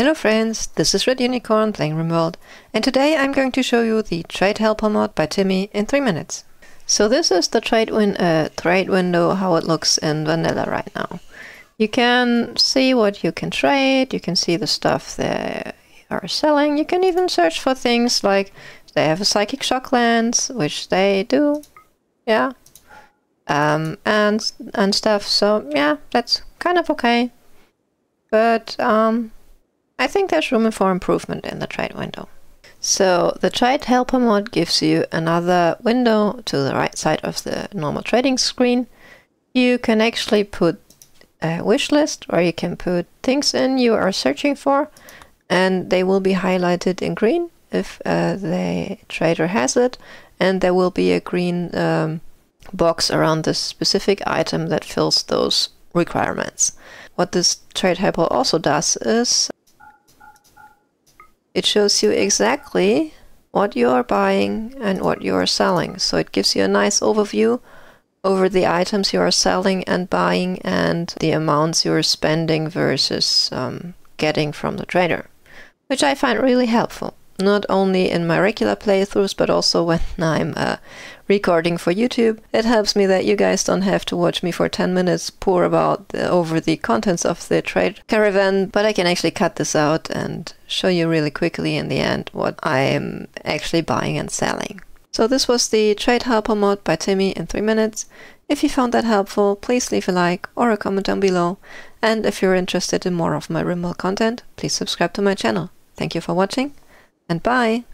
Hello friends, this is Red Unicorn playing RimWorld, and today I'm going to show you the Trade Helper mod by Timmy in 3 minutes. So this is the trade window, how it looks in vanilla right now. You can see what you can trade, you can see the stuff they are selling, you can even search for things like they have a psychic shock lens, which they do, yeah, and stuff, so yeah, that's kind of okay, but I think there's room for improvement in the trade window. So the Trade Helper mod gives you another window to the right side of the normal trading screen. You can actually put a wish list, or you can put things in you are searching for, and they will be highlighted in green if the trader has it, and there will be a green box around the specific item that fills those requirements. What this Trade Helper also does is it shows you exactly what you are buying and what you are selling. So it gives you a nice overview over the items you are selling and buying and the amounts you are spending versus getting from the trader, which I find really helpful, not only in my regular playthroughs, but also when I'm recording for YouTube. It helps me that you guys don't have to watch me for 10 minutes pour about over the contents of the trade caravan, but I can actually cut this out and show you really quickly in the end what I'm actually buying and selling. So this was the Trade Helper mod by Timmy in 3 minutes. If you found that helpful, please leave a like or a comment down below. And if you're interested in more of my RimWorld content, please subscribe to my channel. Thank you for watching, and bye!